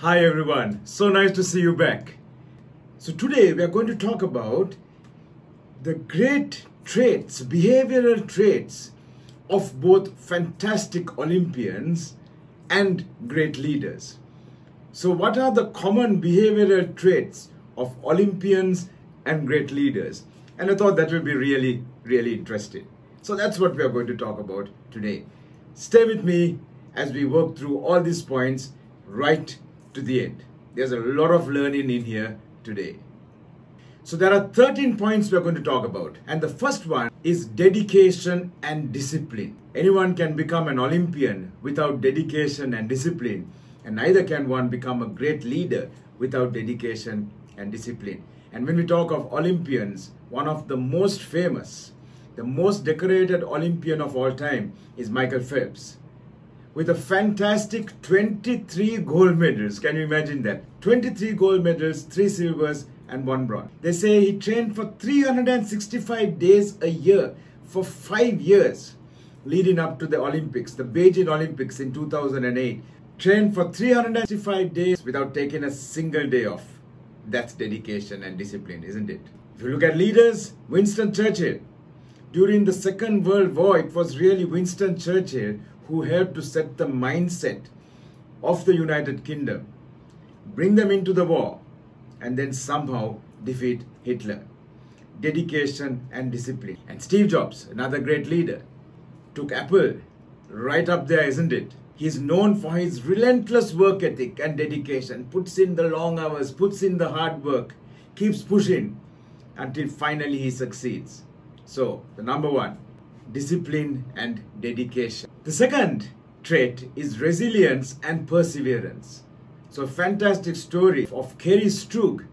Hi everyone, so nice to see you back. So today we are going to talk about the great traits, behavioral traits of both fantastic Olympians and great leaders. So what are the common behavioral traits of Olympians and great leaders? And I thought that would be really interesting. So that's what we are going to talk about today. Stay with me as we work through all these points right to the end. There's a lot of learning in here today. So there are 13 points we're going to talk about. And the first one is dedication and discipline. Anyone can become an Olympian without dedication and discipline, and neither can one become a great leader without dedication and discipline. And when we talk of Olympians, one of the most famous, the most decorated Olympian of all time is Michael Phelps, with a fantastic 23 gold medals. Can you imagine that? 23 gold medals, 3 silvers and 1 bronze. They say he trained for 365 days a year for 5 years leading up to the Olympics, the Beijing Olympics in 2008. Trained for 365 days without taking a single day off. That's dedication and discipline, isn't it? If you look at leaders, Winston Churchill. During the Second World War, it was really Winston Churchill who helped to set the mindset of the United Kingdom, bring them into the war, and then somehow defeat Hitler. Dedication and discipline. And Steve Jobs, another great leader, took Apple right up there, isn't it? He's known for his relentless work ethic and dedication, puts in the long hours, puts in the hard work, keeps pushing until finally he succeeds. So, the number one, discipline and dedication. The second trait is resilience and perseverance. So a fantastic story of Kerri Strug,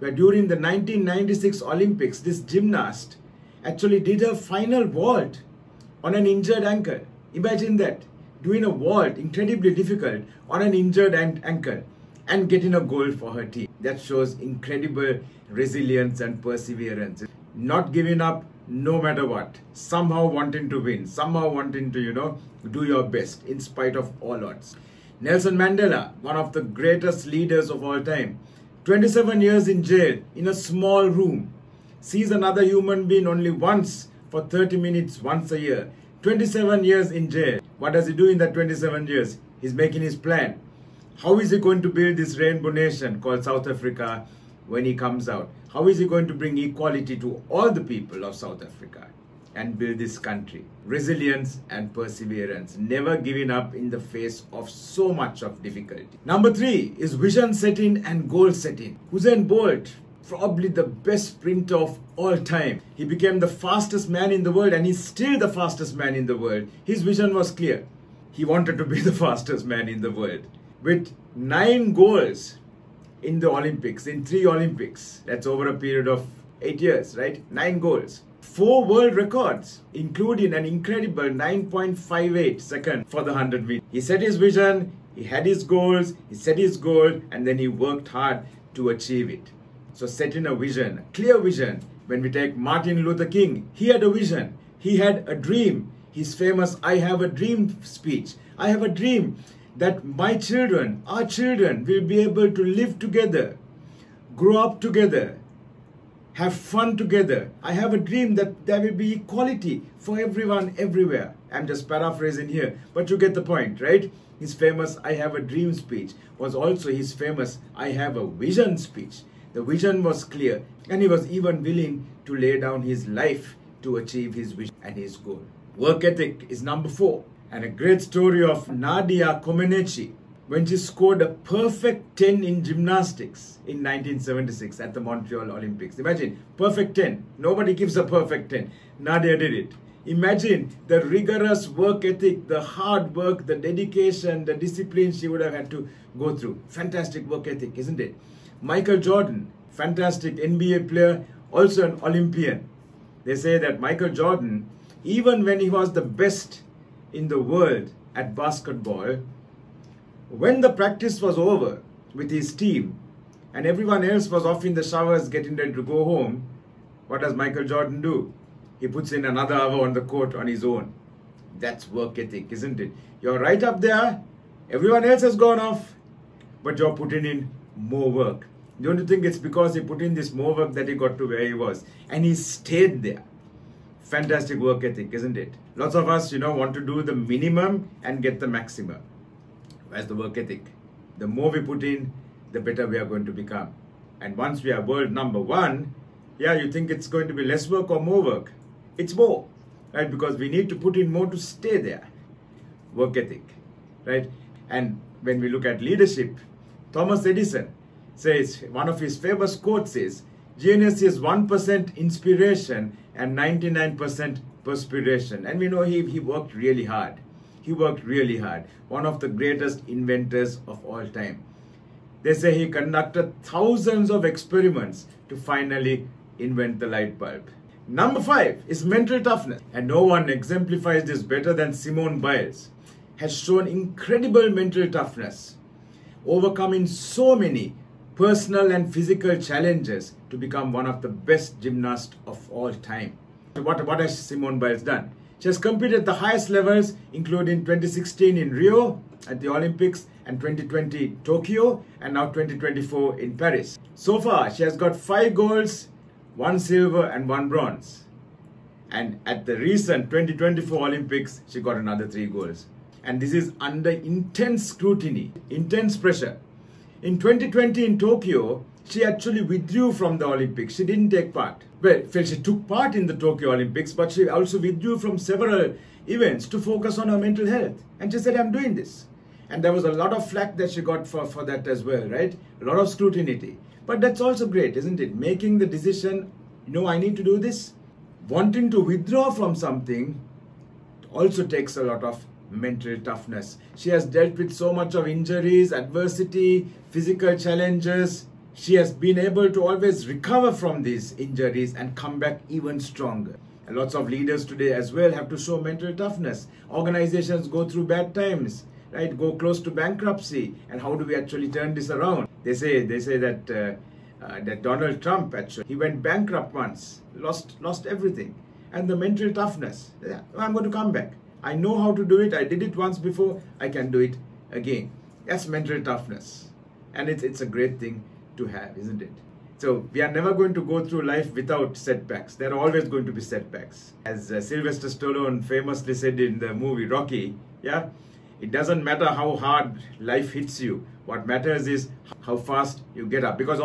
where during the 1996 Olympics, this gymnast actually did her final vault on an injured ankle. Imagine that, doing a vault, incredibly difficult, on an injured ankle and getting a gold for her team. That shows incredible resilience and perseverance. Not giving up, no matter what, somehow wanting to win, somehow wanting to, do your best in spite of all odds. Nelson Mandela, one of the greatest leaders of all time, 27 years in jail, in a small room, sees another human being only once for 30 minutes once a year. 27 years in jail. What does he do in that 27 years? He's making his plan. How is he going to build this rainbow nation called South Africa when he comes out? How is he going to bring equality to all the people of South Africa and build this country? Resilience and perseverance, never giving up in the face of so much of difficulty. Number three is vision setting and goal setting. Usain Bolt, probably the best sprinter of all time. He became the fastest man in the world and he's still the fastest man in the world. His vision was clear. He wanted to be the fastest man in the world. With 9 goals in the Olympics, in 3 Olympics. That's over a period of 8 years, right? 9 goals. 4 world records, including an incredible 9.58 second for the 100 meters. He set his vision, he had his goals, he set his goal, and then he worked hard to achieve it. So setting a vision, a clear vision. When we take Martin Luther King, he had a vision, he had a dream. His famous I have a dream speech. I have a dream that my children, our children, will be able to live together, grow up together, have fun together. I have a dream that there will be equality for everyone, everywhere. I'm just paraphrasing here, but you get the point, right? His famous I have a dream speech was also his famous I have a vision speech. The vision was clear, and he was even willing to lay down his life to achieve his vision and his goal. Work ethic is number 4. And a great story of Nadia Comaneci when she scored a perfect 10 in gymnastics in 1976 at the Montreal Olympics. Imagine, perfect 10. Nobody gives a perfect 10. Nadia did it. Imagine the rigorous work ethic, the hard work, the dedication, the discipline she would have had to go through. Fantastic work ethic, isn't it? Michael Jordan, fantastic NBA player, also an Olympian. They say that Michael Jordan, even when he was the best in the world at basketball, when the practice was over with his team and everyone else was off in the showers getting ready to go home, what does Michael Jordan do? He puts in another hour on the court on his own. That's work ethic, isn't it? You're right up there, everyone else has gone off, but you're putting in more work. Don't you think it's because he put in this more work that he got to where he was? And he stayed there. Fantastic work ethic, isn't it? Lots of us, you know, want to do the minimum and get the maximum. Where's the work ethic? The more we put in, the better we are going to become. And once we are world number one, yeah, you think it's going to be less work or more work? It's more, right? Because we need to put in more to stay there. Work ethic, right? And when we look at leadership, Thomas Edison says, one of his famous quotes is, genius is 1% inspiration and 99% perspiration. And we know he worked really hard. He worked really hard. One of the greatest inventors of all time. They say he conducted thousands of experiments to finally invent the light bulb. Number 5 is mental toughness. And no one exemplifies this better than Simone Biles. Has shown incredible mental toughness, overcoming so many personal and physical challenges to become one of the best gymnasts of all time. What has Simone Biles done? She has competed at the highest levels, including 2016 in Rio at the Olympics, and 2020 Tokyo, and now 2024 in Paris. So far, she has got 5 golds, 1 silver and 1 bronze. And at the recent 2024 Olympics, she got another 3 golds. And this is under intense scrutiny, intense pressure. In 2020 in Tokyo, she actually withdrew from the Olympics. She didn't take part. Well, she took part in the Tokyo Olympics, but she also withdrew from several events to focus on her mental health. And she said, I'm doing this. And there was a lot of flack that she got for that as well, right? A lot of scrutiny. But that's also great, isn't it? Making the decision, no, I need to do this. Wanting to withdraw from something also takes a lot of mental toughness. She has dealt with so much of injuries, adversity, physical challenges. She has been able to always recover from these injuries and come back even stronger. And lots of leaders today as well have to show mental toughness. Organizations go through bad times, right? Go close to bankruptcy. And how do we actually turn this around? They say that that Donald Trump actually, he went bankrupt once, lost everything. And the mental toughness, yeah, I'm going to come back. I know how to do it. I did it once before. I can do it again. That's mental toughness. And it's a great thing to have, isn't it? So we are never going to go through life without setbacks. There are always going to be setbacks. As Sylvester Stallone famously said in the movie Rocky, yeah, it doesn't matter how hard life hits you. What matters is how fast you get up. Because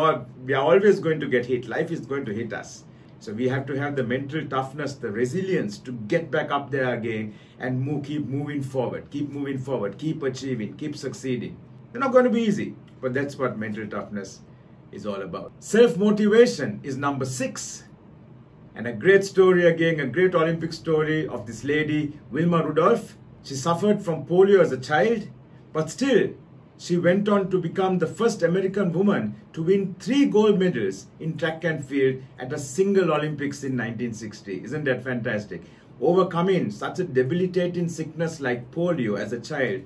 we are always going to get hit. Life is going to hit us. So we have to have the mental toughness, the resilience to get back up there again and keep moving forward, keep achieving, keep succeeding. They're not going to be easy, but that's what mental toughness is all about. Self-motivation is number 6. And a great story again, a great Olympic story of this lady, Wilma Rudolph. She suffered from polio as a child, but still she went on to become the first American woman to win 3 gold medals in track and field at a single Olympics in 1960. Isn't that fantastic? Overcoming such a debilitating sickness like polio as a child,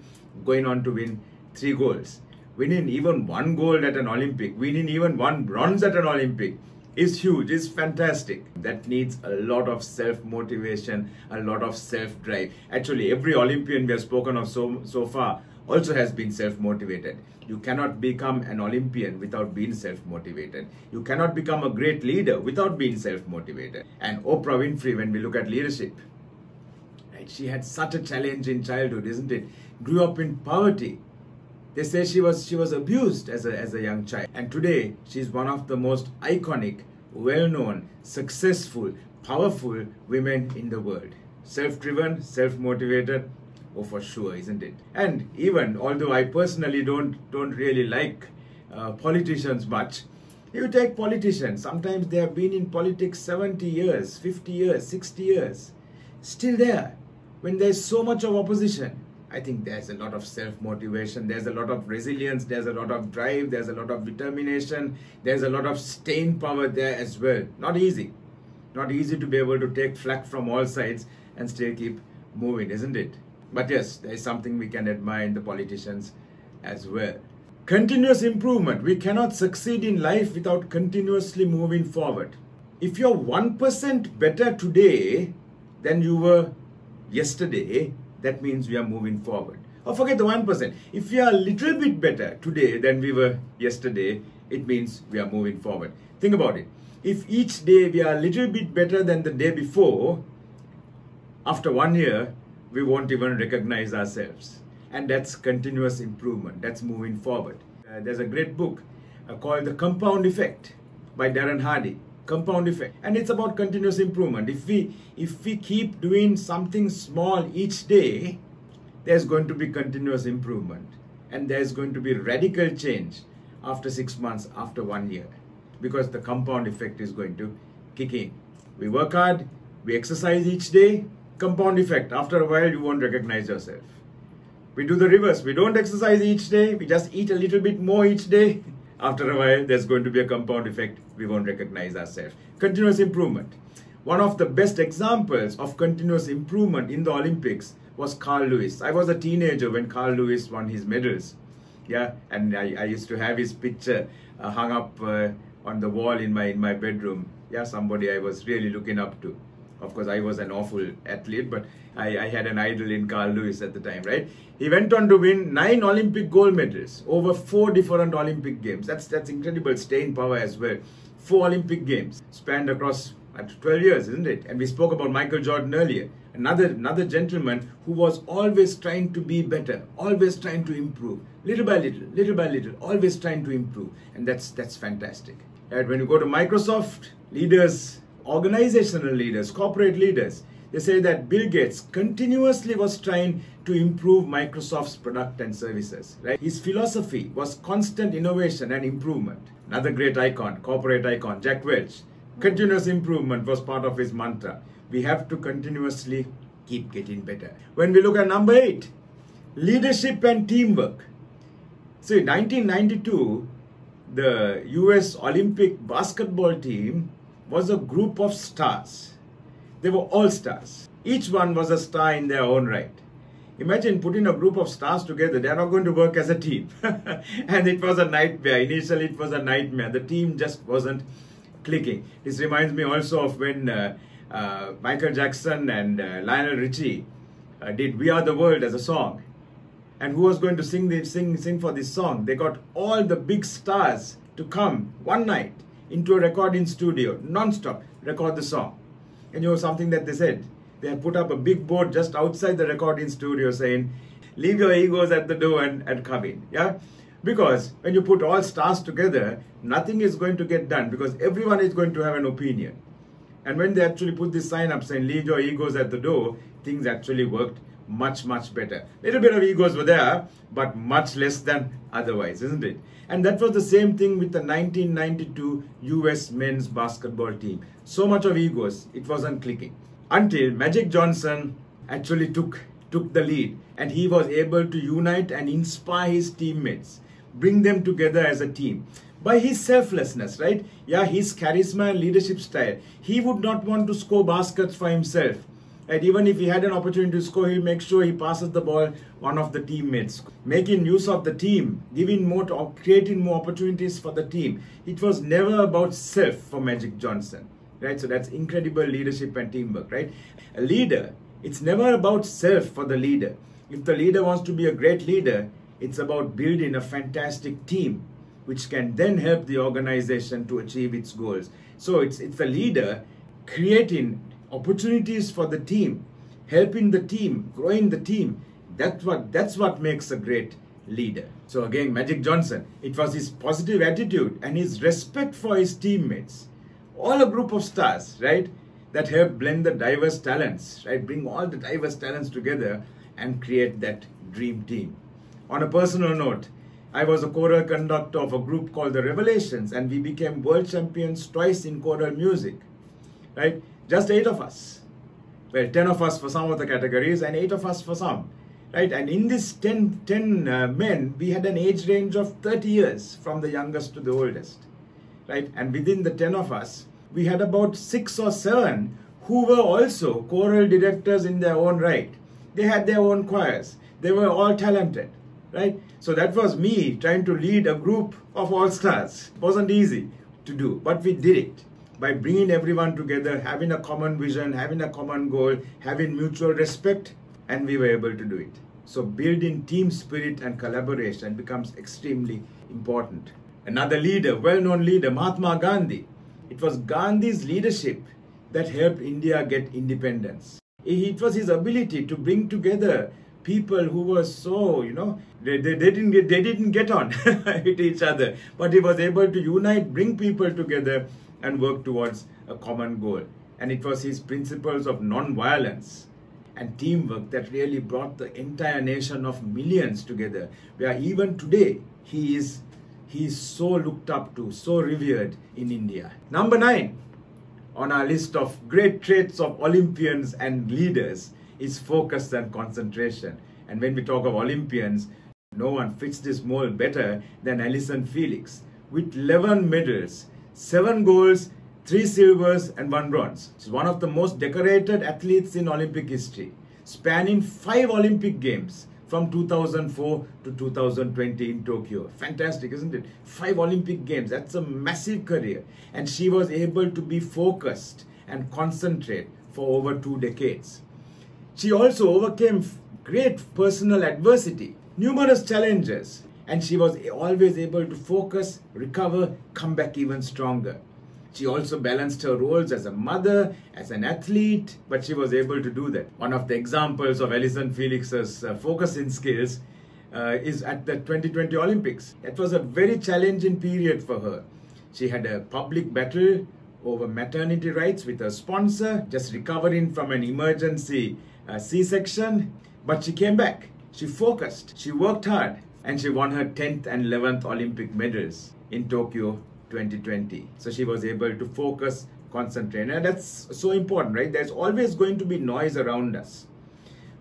going on to win 3 golds. Winning even 1 gold at an Olympic, winning even 1 bronze at an Olympic is huge, is fantastic. That needs a lot of self-motivation, a lot of self-drive. Actually, every Olympian we have spoken of so far also has been self-motivated. You cannot become an Olympian without being self-motivated. You cannot become a great leader without being self-motivated. And Oprah Winfrey, when we look at leadership, right, she had such a challenge in childhood, isn't it? Grew up in poverty. They say she was abused as a young child. And today, she's one of the most iconic, well-known, successful, powerful women in the world. Self-driven, self-motivated. Oh, for sure, isn't it? And even although I personally don't really like politicians much, you take politicians, sometimes they have been in politics 70 years, 50 years, 60 years, still there. When there's so much of opposition, I think there's a lot of self-motivation, there's a lot of resilience, there's a lot of drive, there's a lot of determination, there's a lot of staying power there as well. Not easy. Not easy to be able to take flak from all sides and still keep moving, isn't it? But yes, there is something we can admire in the politicians as well. Continuous improvement. We cannot succeed in life without continuously moving forward. If you're 1% better today than you were yesterday, that means we are moving forward. or forget the 1%. If we are a little bit better today than we were yesterday, it means we are moving forward. Think about it. If each day we are a little bit better than the day before, after 1 year, we won't even recognize ourselves. And that's continuous improvement. That's moving forward. There's a great book called The Compound Effect by Darren Hardy. Compound effect. And it's about continuous improvement. If we keep doing something small each day, there's going to be continuous improvement. And there's going to be radical change after 6 months, after 1 year. Because the compound effect is going to kick in. We work hard, we exercise each day, compound effect. After a while, you won't recognize yourself. We do the reverse. We don't exercise each day. We just eat a little bit more each day. After a while, there's going to be a compound effect. We won't recognize ourselves. Continuous improvement. One of the best examples of continuous improvement in the Olympics was Carl Lewis. I was a teenager when Carl Lewis won his medals. Yeah, and I used to have his picture hung up on the wall in my bedroom. Yeah, somebody I was really looking up to. Of course, I was an awful athlete, but I had an idol in Carl Lewis at the time, right? He went on to win 9 Olympic gold medals over 4 different Olympic Games. That's incredible staying power as well. 4 Olympic Games spanned across 12 years, isn't it? And we spoke about Michael Jordan earlier. Another gentleman who was always trying to be better, always trying to improve, little by little, always trying to improve. And that's fantastic. And when you go to Microsoft, leaders, organizational leaders, corporate leaders, they say that Bill Gates continuously was trying to improve Microsoft's product and services, right? His philosophy was constant innovation and improvement. Another great icon, corporate icon, Jack Welch. Continuous improvement was part of his mantra. We have to continuously keep getting better. When we look at number 8, leadership and teamwork. So in 1992, the US Olympic basketball team was a group of stars. They were all stars. Each one was a star in their own right. Imagine putting a group of stars together. They are not going to work as a team. And it was a nightmare. Initially, it was a nightmare. The team just wasn't clicking. This reminds me also of when Michael Jackson and Lionel Richie did We Are The World as a song. And who was going to sing for this song? They got all the big stars to come one night into a recording studio, non-stop, record the song. And you know something that they said? They had put up a big board just outside the recording studio saying, leave your egos at the door and come in. Yeah? Because when you put all stars together, nothing is going to get done because everyone is going to have an opinion. And when they actually put this sign up saying, leave your egos at the door, things actually worked much, much better. Little bit of egos were there, but much less than otherwise, isn't it? And that was the same thing with the 1992 US men's basketball team. So much of egos, it wasn't clicking. Until Magic Johnson actually took the lead and he was able to unite and inspire his teammates, bring them together as a team. By his selflessness, right? Yeah, his charisma and leadership style. He would not want to score baskets for himself. Right? Even if he had an opportunity to score, he'll make sure he passes the ball one of the teammates. Making use of the team, giving more or creating more opportunities for the team. It was never about self for Magic Johnson. Right? So that's incredible leadership and teamwork, right? A leader, it's never about self for the leader. If the leader wants to be a great leader, it's about building a fantastic team, which can then help the organization to achieve its goals. So it's the leader creating opportunities for the team, helping the team, growing the team. That's what makes a great leader. So again, Magic Johnson, it was his positive attitude and his respect for his teammates. All a group of stars, right? That helped blend the diverse talents, right? Bring all the diverse talents together and create that dream team. On a personal note, I was a choral conductor of a group called The Revelations and we became world champions twice in choral music, right? Just 8 of us. Well, 10 of us for some of the categories and 8 of us for some, right? And in this 10 men, we had an age range of 30 years from the youngest to the oldest, right? And within the 10 of us, we had about 6 or 7 who were also choral directors in their own right. They had their own choirs. They were all talented. Right? So that was me trying to lead a group of all-stars. It wasn't easy to do, but we did it by bringing everyone together, having a common vision, having a common goal, having mutual respect, and we were able to do it. So building team spirit and collaboration becomes extremely important. Another leader, well-known leader, Mahatma Gandhi. It was Gandhi's leadership that helped India get independence. It was his ability to bring together people who were so, they didn't get on with each other. But he was able to unite, bring people together and work towards a common goal. And it was his principles of non-violence and teamwork that really brought the entire nation of millions together. Where even today, he is so looked up to, so revered in India. Number 9 on our list of great traits of Olympians and leaders is focus and concentration. And when we talk of Olympians, no one fits this mold better than Allyson Felix. With 11 medals, 7 goals, 3 silvers and 1 bronze. She's one of the most decorated athletes in Olympic history, spanning 5 Olympic Games from 2004 to 2020 in Tokyo. Fantastic, isn't it? 5 Olympic Games, that's a massive career. And she was able to be focused and concentrate for over 2 decades. She also overcame great personal adversity, numerous challenges, and she was always able to focus, recover, come back even stronger. She also balanced her roles as a mother, as an athlete, but she was able to do that. One of the examples of Allyson Felix's focusing skills is at the 2020 Olympics. That was a very challenging period for her. She had a public battle over maternity rights with her sponsor, just recovering from an emergency C-section, but she came back. She focused, she worked hard, and she won her 10th and 11th Olympic medals in Tokyo 2020. So she was able to focus, concentrate. And that's so important, right? There's always going to be noise around us.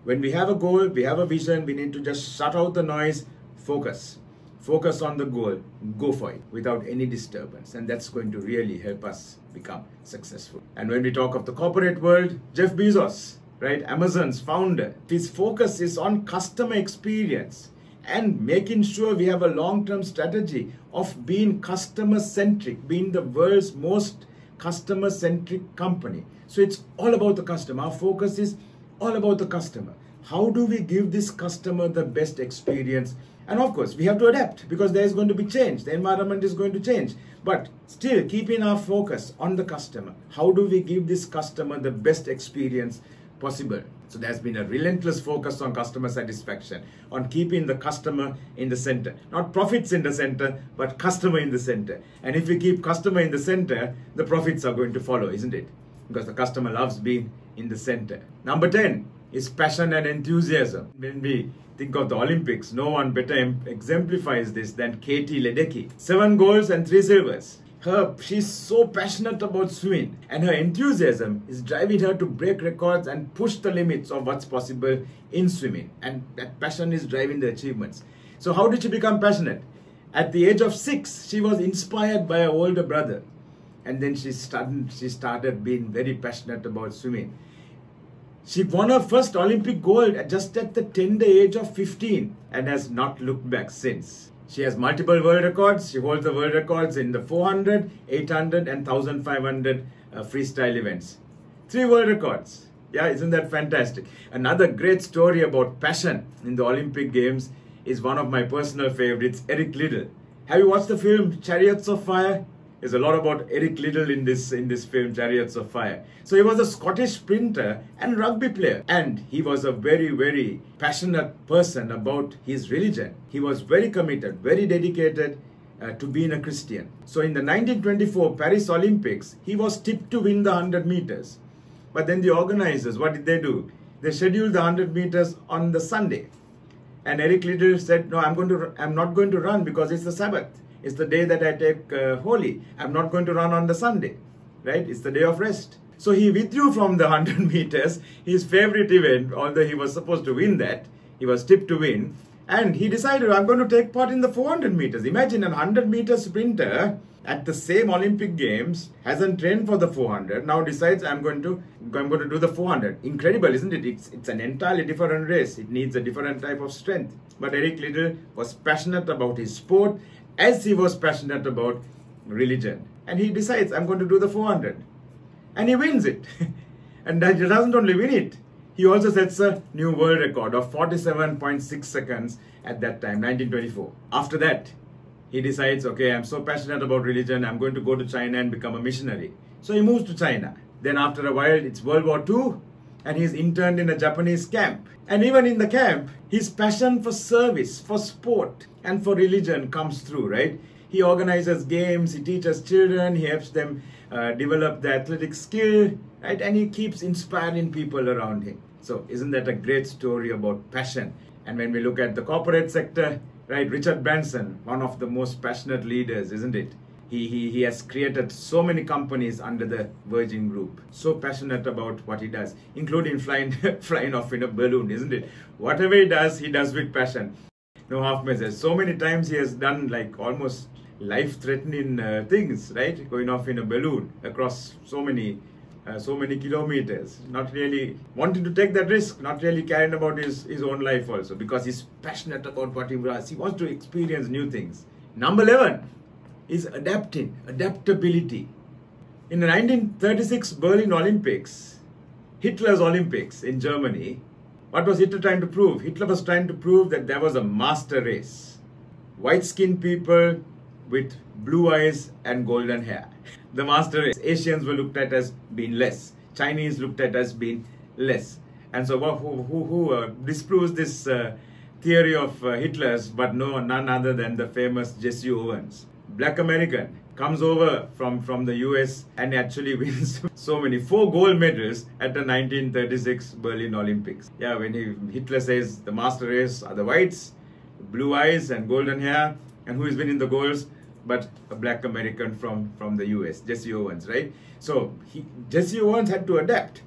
When we have a goal, we have a vision, we need to just shut out the noise, focus. Focus on the goal, go for it without any disturbance. And that's going to really help us become successful. And when we talk of the corporate world, Jeff Bezos, right? Amazon's founder. His focus is on customer experience and making sure we have a long-term strategy of being customer-centric, being the world's most customer-centric company. So it's all about the customer. Our focus is all about the customer. How do we give this customer the best experience? And of course, we have to adapt because there is going to be change. The environment is going to change. But still keeping our focus on the customer. How do we give this customer the best experience possible? So there's been a relentless focus on customer satisfaction, on keeping the customer in the center. Not profits in the center, but customer in the center. And if we keep customer in the center, the profits are going to follow, isn't it? Because the customer loves being in the center. Number 10 is passion and enthusiasm. When we think of the Olympics, no one better exemplifies this than Katie Ledecky. 7 goals and 3 silvers. She's so passionate about swimming, and her enthusiasm is driving her to break records and push the limits of what's possible in swimming. And that passion is driving the achievements. So how did she become passionate? At the age of 6, she was inspired by her older brother. And then she started being very passionate about swimming. She won her first Olympic gold just at the tender age of 15 and has not looked back since. She has multiple world records. She holds the world records in the 400, 800 and 1500 freestyle events. 3 world records. Yeah, isn't that fantastic? Another great story about passion in the Olympic Games is one of my personal favorites, Eric Liddell. Have you watched the film Chariots of Fire? There's a lot about Eric Liddell in this film, Chariots of Fire. So he was a Scottish sprinter and rugby player. And he was a very, very passionate person about his religion. He was very committed, very dedicated to being a Christian. So in the 1924 Paris Olympics, he was tipped to win the 100 meters. But then the organizers, what did they do? They scheduled the 100 meters on the Sunday. And Eric Liddell said, no, I'm not going to run because it's the Sabbath. It's the day that I take holy. I'm not going to run on the Sunday, right? It's the day of rest. So he withdrew from the 100 meters, his favorite event, although he was supposed to win that. He was tipped to win. And he decided, I'm going to take part in the 400 meters. Imagine a 100-meter sprinter at the same Olympic Games, hasn't trained for the 400, now decides I'm going to do the 400. Incredible, isn't it? It's an entirely different race. It needs a different type of strength. But Eric Liddell was passionate about his sport, as he was passionate about religion. And he decides, I'm going to do the 400. And he wins it. And he doesn't only win it, He also sets a new world record of 47.6 seconds at that time, 1924. After that, he decides, okay, I'm so passionate about religion, I'm going to go to China and become a missionary. So he moves to China. Then after a while, it's World War II and he's interned in a Japanese camp. And even in the camp, his passion for service, for sport and for religion comes through, right? He organizes games, he teaches children, he helps them develop their athletic skill, right? And he keeps inspiring people around him. So isn't that a great story about passion? And when we look at the corporate sector, right? Richard Branson, one of the most passionate leaders, isn't it? He has created so many companies under the Virgin Group. So passionate about what he does, including flying off in a balloon, isn't it? Whatever he does with passion. No half measures. So many times he has done like almost life-threatening things, right? Going off in a balloon across so many kilometers, not really wanting to take that risk, not really caring about his own life also, because he's passionate about what he does. He wants to experience new things. Number 11 is adapting, adaptability. In the 1936 Berlin Olympics, Hitler's Olympics in Germany, what was Hitler trying to prove? Hitler was trying to prove that there was a master race. White-skinned people with blue eyes and golden hair. The master race. Asians were looked at as being less. Chinese looked at as being less. And so who disproves this theory of Hitler's, but none other than the famous Jesse Owens. Black American comes over from the US and actually wins so many, 4 gold medals at the 1936 Berlin Olympics. Yeah, when Hitler says the master race are the whites, blue eyes and golden hair, and who is winning the goals? But a black American from the US, Jesse Owens, right? So Jesse Owens had to adapt,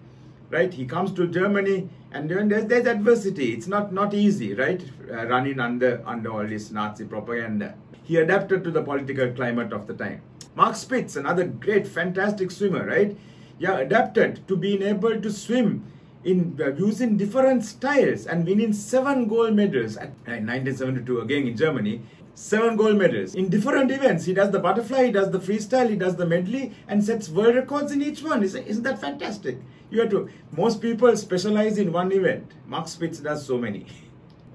right? He comes to Germany and there's adversity. It's not easy, right? Running under all this Nazi propaganda. He adapted to the political climate of the time. Mark Spitz, another great, fantastic swimmer, right? Yeah, adapted to being able to swim in using different styles and winning 7 gold medals at 1972 again in Germany. 7 gold medals in different events. He does the butterfly, he does the freestyle, he does the medley and sets world records in each one. Isn't that fantastic? You have to, most people specialize in one event. Mark Spitz does so many.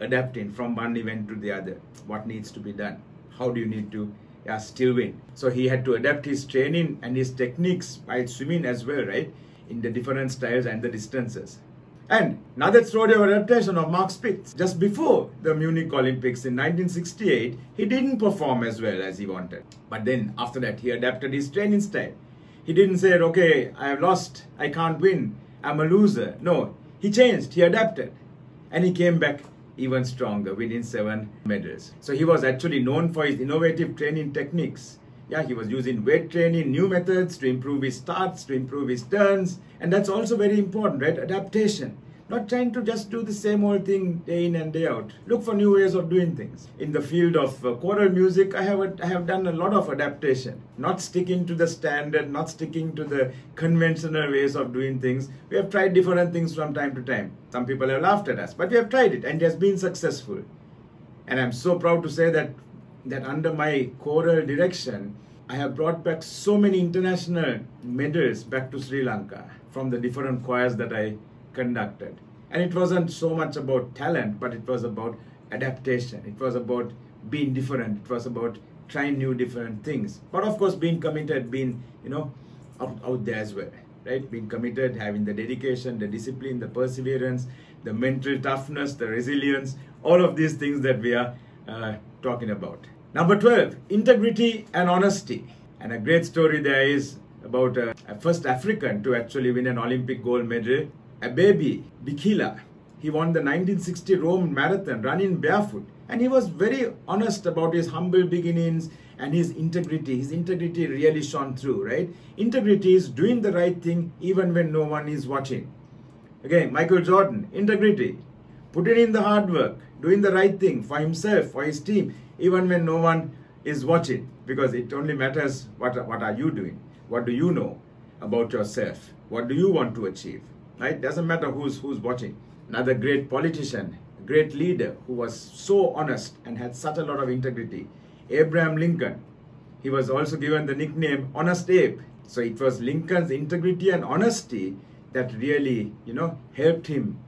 Adapting from one event to the other. What needs to be done? How do you need to still win? So he had to adapt his training and his techniques by swimming as well, right? In the different styles and the distances. And another story of adaptation of Mark Spitz. Just before the Munich Olympics in 1968, he didn't perform as well as he wanted. But then after that, he adapted his training style. He didn't say, okay, I have lost, I can't win, I'm a loser. No, he changed, he adapted. And he came back even stronger, winning 7 medals. So he was actually known for his innovative training techniques. Yeah, he was using weight training, new methods to improve his starts, to improve his turns. And that's also very important, right? Adaptation. Not trying to just do the same old thing day in and day out. Look for new ways of doing things. In the field of choral music, I have done a lot of adaptation. Not sticking to the standard, not sticking to the conventional ways of doing things. We have tried different things from time to time. Some people have laughed at us, but we have tried it and it has been successful. And I'm so proud to say that under my choral direction, I have brought back so many international medals back to Sri Lanka from the different choirs that I conducted. And it wasn't so much about talent, but it was about adaptation. It was about being different. It was about trying new different things. But of course, being committed, being, out there as well, right? Being committed, having the dedication, the discipline, the perseverance, the mental toughness, the resilience, all of these things that we are talking about. Number 12, integrity and honesty. And a great story there is about a first African to actually win an Olympic gold medal, Abebe Bikila. He won the 1960 Rome Marathon running barefoot. And he was very honest about his humble beginnings and his integrity. His integrity really shone through, right? Integrity is doing the right thing even when no one is watching. Again, Michael Jordan, integrity. Putting in the hard work, doing the right thing for himself, for his team, even when no one is watching, because it only matters what are you doing? What do you know about yourself? What do you want to achieve? Right? Doesn't matter who's watching. Another great politician, great leader who was so honest and had such a lot of integrity, Abraham Lincoln. He was also given the nickname Honest Abe. So it was Lincoln's integrity and honesty that really, helped him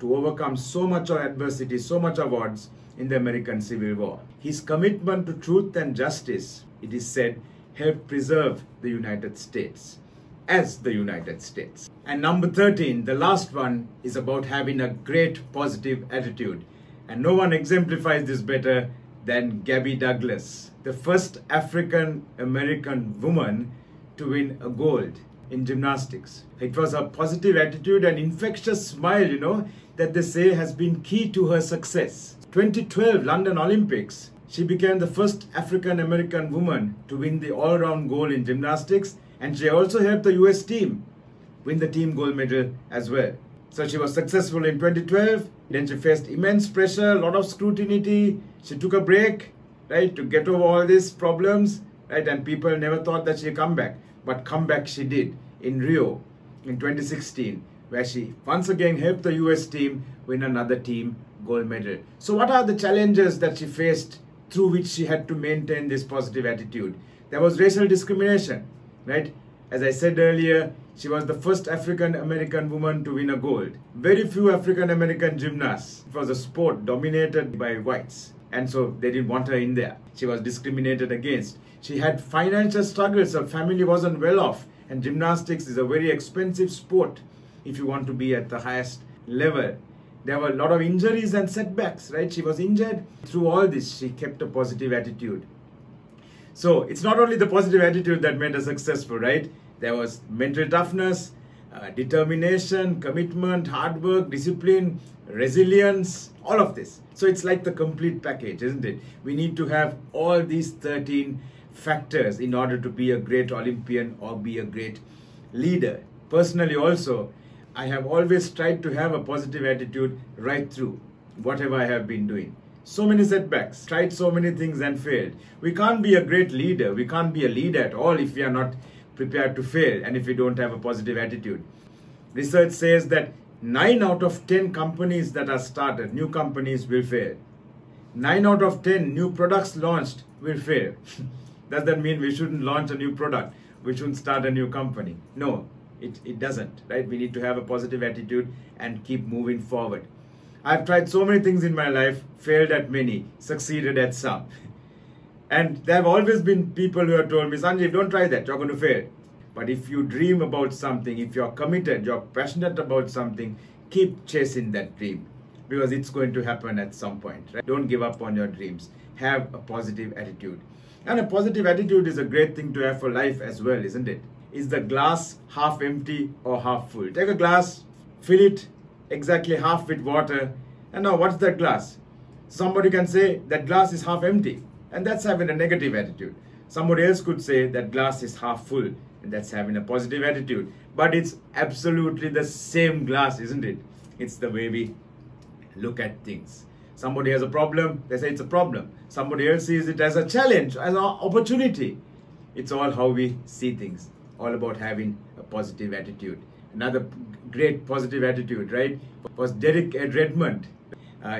to overcome so much of adversity, so much of odds in the American Civil War. His commitment to truth and justice, it is said, helped preserve the United States as the United States. And number 13, the last one, is about having a great positive attitude. And no one exemplifies this better than Gabby Douglas, the first African-American woman to win a gold in gymnastics. It was her positive attitude and infectious smile, you know, that they say has been key to her success. 2012 London Olympics, she became the first African-American woman to win the all-round gold in gymnastics, and she also helped the US team win the team gold medal as well. So she was successful in 2012, then she faced immense pressure, a lot of scrutiny. She took a break, right, to get over all these problems, right, and people never thought that she'd come back. But come back she did in Rio in 2016, where she once again helped the US team win another team gold medal. So what are the challenges that she faced through which she had to maintain this positive attitude? There was racial discrimination, right? As I said earlier, she was the first African-American woman to win a gold. Very few African-American gymnasts. It was a sport dominated by whites, and so they didn't want her in there. She was discriminated against. She had financial struggles. Her family wasn't well off, and gymnastics is a very expensive sport if you want to be at the highest level. There were a lot of injuries and setbacks, right? She was injured. Through all this, she kept a positive attitude. So it's not only the positive attitude that made her successful, right? There was mental toughness, determination, commitment, hard work, discipline, resilience, all of this. So it's like the complete package, isn't it? We need to have all these 13 factors in order to be a great Olympian or be a great leader. Personally also, I have always tried to have a positive attitude right through whatever I have been doing. So many setbacks, tried so many things and failed. We can't be a great leader, we can't be a leader at all if we are not prepared to fail and if we don't have a positive attitude. Research says that 9 out of 10 companies that are started, new companies, will fail. 9 out of 10 new products launched will fail. Does that mean we shouldn't launch a new product? We shouldn't start a new company? No. It doesn't, right? We need to have a positive attitude and keep moving forward. I've tried so many things in my life, failed at many, succeeded at some. And there have always been people who have told me, Sanjeev, don't try that, you're going to fail. But if you dream about something, if you're committed, you're passionate about something, keep chasing that dream, because it's going to happen at some point, right? Don't give up on your dreams. Have a positive attitude. And a positive attitude is a great thing to have for life as well, isn't it? Is the glass half empty or half full? Take a glass, fill it exactly half with water, and now what's that glass? Somebody can say that glass is half empty, and that's having a negative attitude. Somebody else could say that glass is half full, and that's having a positive attitude. But it's absolutely the same glass, isn't it? It's the way we look at things. Somebody has a problem, they say it's a problem. Somebody else sees it as a challenge, as an opportunity. It's all how we see things. All about having a positive attitude. Another great positive attitude, right, was Derek Redmond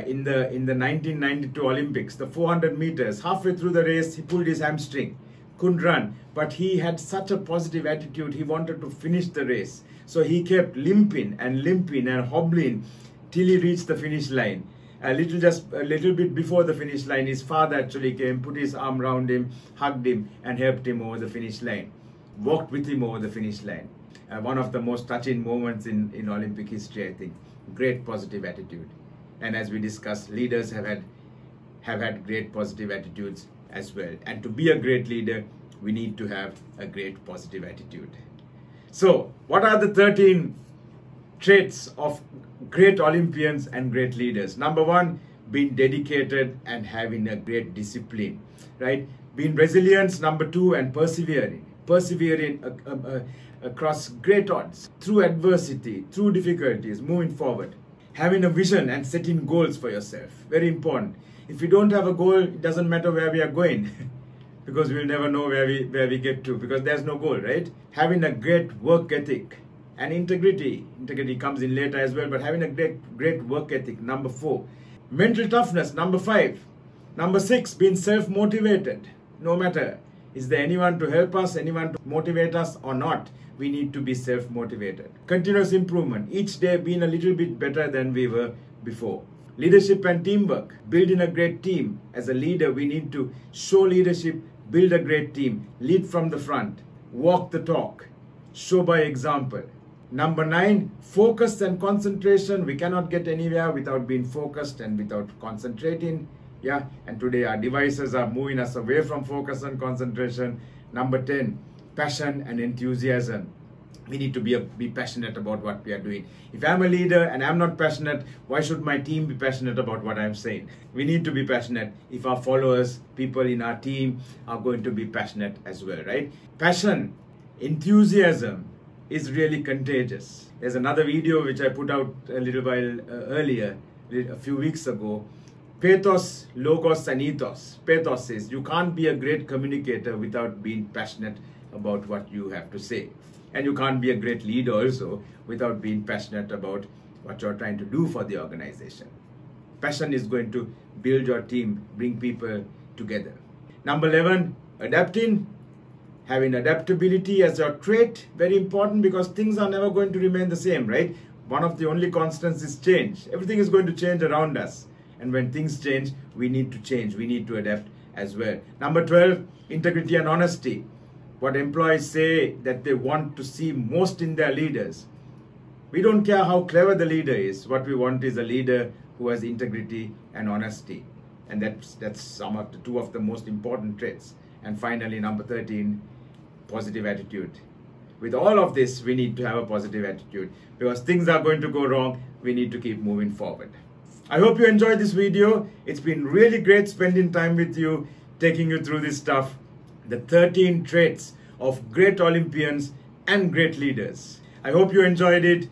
in the 1992 Olympics, the 400 meters. Halfway through the race, he pulled his hamstring, couldn't run, but he had such a positive attitude. He wanted to finish the race, so he kept limping and hobbling till he reached the finish line. Just a little bit before the finish line, his father actually came, put his arm around him, hugged him, and helped him over the finish line. Walked with him over the finish line. One of the most touching moments in Olympic history, I think. Great positive attitude. And as we discussed, leaders have had great positive attitudes as well. And to be a great leader, we need to have a great positive attitude. So, what are the 13 traits of great Olympians and great leaders? Number one, being dedicated and having a great discipline, right? Being resilient, number two, and persevering across great odds, through adversity, through difficulties, moving forward. Having a vision and setting goals for yourself, very important. If you don't have a goal, it doesn't matter where we are going because we'll never know where we get to, because there's no goal, right? Having a great work ethic and integrity. Integrity comes in later as well, but having a great work ethic, number four. Mental toughness, number five. Number six, being self-motivated, no matter Is there anyone to help us, anyone to motivate us or not? We need to be self-motivated. Continuous improvement, each day being a little bit better than we were before. Leadership and teamwork, building a great team. As a leader, we need to show leadership, build a great team, lead from the front, walk the talk, show by example. Number 9, focus and concentration. We cannot get anywhere without being focused and without concentrating. Yeah, and today our devices are moving us away from focus and concentration. Number 10, passion and enthusiasm. We need to be passionate about what we are doing. If I'm a leader and I'm not passionate, why should my team be passionate about what I'm saying? We need to be passionate if our followers, people in our team are going to be passionate as well, right? Passion, enthusiasm is really contagious. There's another video which I put out a little while earlier, a few weeks ago. Pathos, logos and ethos. Pathos is you can't be a great communicator without being passionate about what you have to say. And you can't be a great leader also without being passionate about what you're trying to do for the organization. Passion is going to build your team, bring people together. Number 11, adapting. Having adaptability as your trait, very important, because things are never going to remain the same, right? One of the only constants is change. Everything is going to change around us. And when things change, we need to change. We need to adapt as well. Number 12, integrity and honesty. What employees say that they want to see most in their leaders. We don't care how clever the leader is. What we want is a leader who has integrity and honesty. And that's some of the two of the most important traits. And finally, number 13, positive attitude. With all of this, we need to have a positive attitude, because things are going to go wrong. We need to keep moving forward. I hope you enjoyed this video. It's been really great spending time with you, taking you through this stuff. The 13 traits of great Olympians and great leaders. I hope you enjoyed it.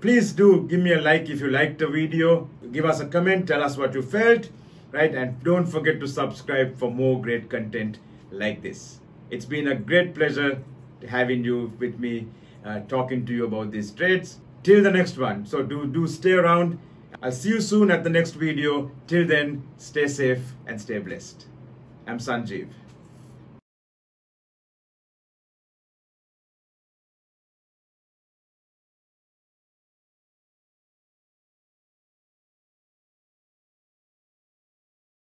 Please do give me a like if you liked the video. Give us a comment, tell us what you felt, right? And don't forget to subscribe for more great content like this. It's been a great pleasure having you with me, talking to you about these traits. Till the next one. So do stay around. I'll see you soon at the next video. Till then, stay safe and stay blessed. I'm Sanjeev.